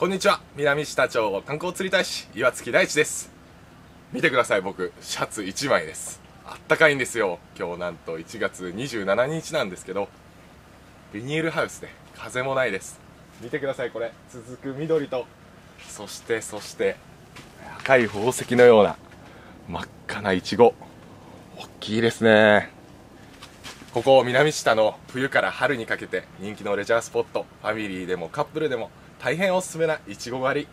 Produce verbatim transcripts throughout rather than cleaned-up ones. こんにちは、南知多町観光釣り大使岩月大地です。見てください、僕シャツいちまいです。あったかいんですよ。今日なんといちがつにじゅうしちにちなんですけど、ビニールハウスで風もないです。見てください、これ続く緑と、そしてそして赤い宝石のような真っ赤なイチゴ、大きいですね。ここ南知多の冬から春にかけて人気のレジャースポット、ファミリーでもカップルでも大変おすすめないちご狩り。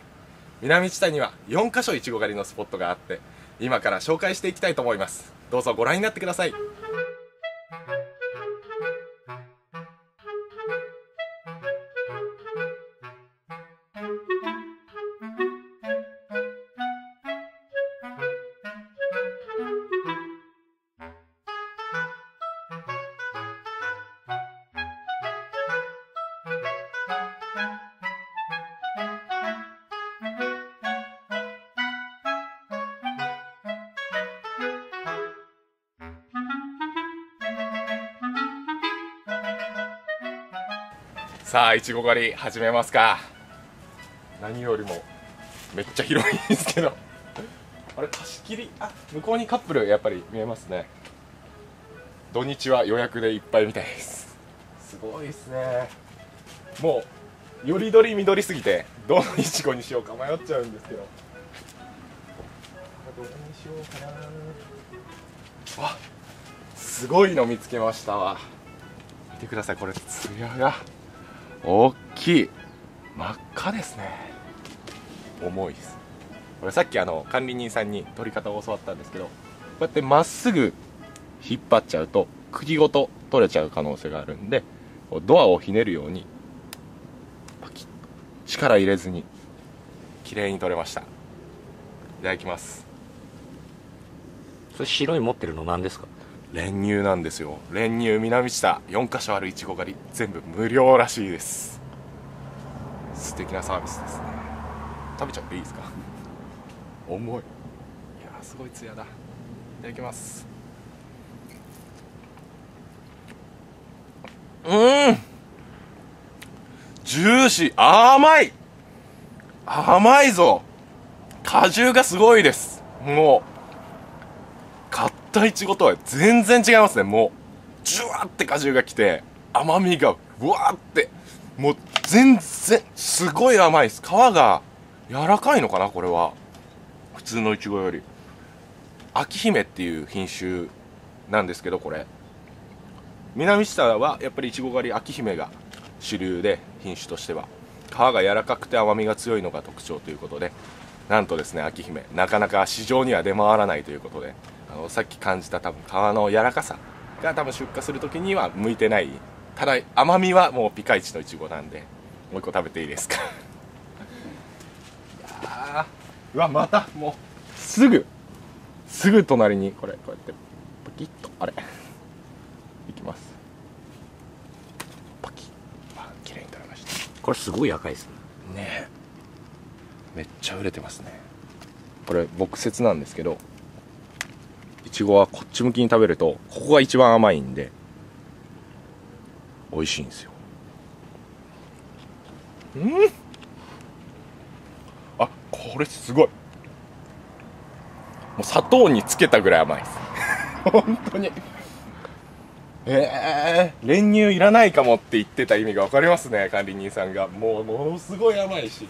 南知多にはよんかしょいちご狩りのスポットがあって、今から紹介していきたいと思います。どうぞご覧になってください。さあ、いちご狩り始めますか。何よりもめっちゃ広いんですけどあれ貸し切り、あ、向こうにカップルやっぱり見えますね。土日は予約でいっぱいみたいです。すごいですね。もうよりどりみどりすぎて、どのいちごにしようか迷っちゃうんですけど、どれにしようかな。わ、すごいの見つけましたわ。見てください、これツヤが大きい、真っ赤ですね。重いです。これさっきあの管理人さんに取り方を教わったんですけど、こうやってまっすぐ引っ張っちゃうと茎ごと取れちゃう可能性があるんで、ドアをひねるようにパキッ、力入れずに綺麗に取れました。いただきます。それ白い持ってるの何ですか？練乳なんですよ。練乳南知多よんかしょあるいちご狩り、全部無料らしいです。素敵なサービスですね。食べちゃっていいですか？重い。いやー、すごいツヤだ。いただきます。うーん、ジューシー、甘い、甘いぞ。果汁がすごいです。もういちごとは全然違いますね。もうジュワって果汁がきて、甘みがうわーって、もう全然すごい甘いです。皮が柔らかいのかな、これは普通のいちごより。秋姫っていう品種なんですけど、これ南知多はやっぱりいちご狩り秋姫が主流で、品種としては皮が柔らかくて甘みが強いのが特徴ということで、なんとですね、秋姫なかなか市場には出回らないということで、あのさっき感じた多分皮の柔らかさが多分出荷する時には向いてない。ただ甘みはもうピカイチのいちごなんで、もう一個食べていいですか？いやー、うわ、またもうすぐすぐ隣にこれこうやってパキッと、あれいきます。パキッ、あ、綺麗に取れました。これすごい赤いですね。ねえ、めっちゃ売れてますね。これ僕説なんですけど、いちごはこっち向きに食べるとここが一番甘いんで美味しいんですよ。うん、あ、これすごい、もう砂糖につけたぐらい甘いです本当に。えー、練乳いらないかもって言ってた意味が分かりますね、管理人さんが。もうものすごい甘いし、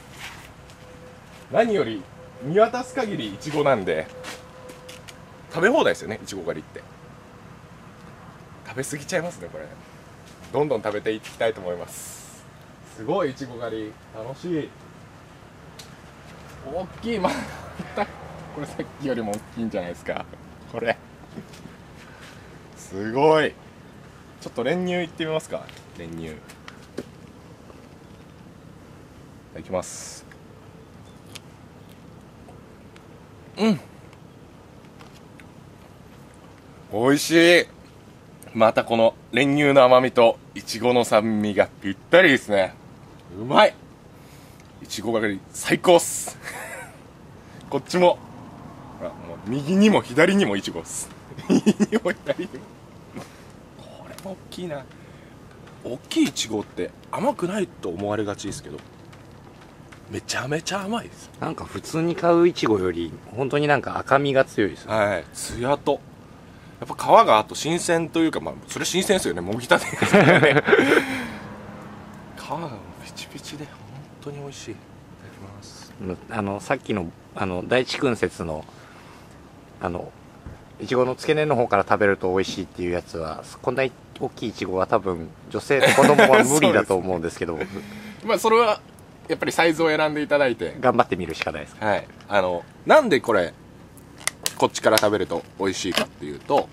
何より見渡す限りいちごなんで食べ放題ですよね、いちご狩りって。食べ過ぎちゃいますね、これ。どんどん食べていきたいと思います。すごい、いちご狩り楽しい。大きい、またこれさっきよりも大きいんじゃないですか、これすごい。ちょっと練乳いってみますか。練乳いただきます。うん、美味しい。またこの練乳の甘みといちごの酸味がぴったりですね。うまい。いちご狩り最高っすこっちも、ほら、もう右にも左にもいちごっす右にも左にもこれも大きいな。大きいいちごって甘くないと思われがちですけど、めちゃめちゃ甘いです。なんか普通に買ういちごより本当になんか赤みが強いですよね。はい、ツヤとやっぱ皮があと新鮮というか、まあそれ新鮮ですよね、もぎたてですからね皮がピチピチで本当に美味しい。いただきます。あのさっきのあの大地君説のあのいちごの付け根の方から食べると美味しいっていうやつは、こんな大きいいちごは多分女性と子供は無理だと思うんですけどまあそれはやっぱりサイズを選んでいただいて頑張ってみるしかないです。はい、あのなんでこれこっちから食べると美味しいかっていうと、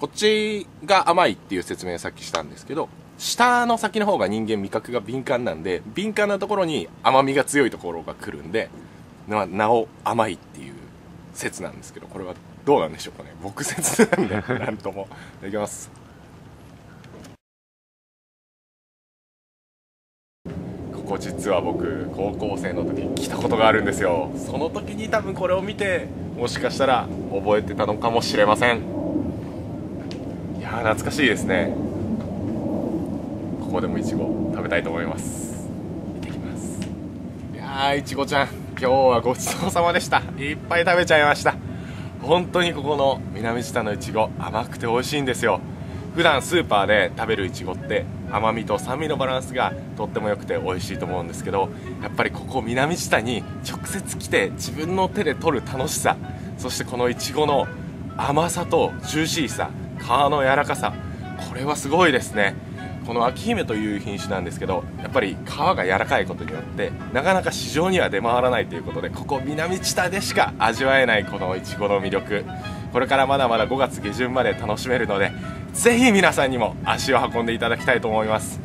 こっちが甘いっていう説明をさっきしたんですけど、下の先の方が人間味覚が敏感なんで、敏感なところに甘みが強いところが来るんで、な、なお甘いっていう説なんですけど、これはどうなんでしょうかね。僕説なんでなんとも。いただきます。ここ実は僕高校生の時に来たことがあるんですよ。その時に多分これを見てもしかしたら覚えてたのかもしれません。いやー懐かしいですね。ここでもいちご食べたいと思います。いってきます。いやーいちごちゃん今日はごちそうさまでした。いっぱい食べちゃいました。本当にここの南知多のいちご甘くて美味しいんですよ。普段スーパーで食べるいちごって甘みと酸味のバランスがとっても良くて美味しいと思うんですけど、やっぱりここ南知多に直接来て自分の手で取る楽しさ、そしてこのいちごの甘さとジューシーさ、皮の柔らかさ、これはすごいですね。この秋姫という品種なんですけど、やっぱり皮が柔らかいことによってなかなか市場には出回らないということで、ここ南知多でしか味わえないこのいちごの魅力、これからまだまだごがつ下旬まで楽しめるので、ぜひ皆さんにも足を運んでいただきたいと思います。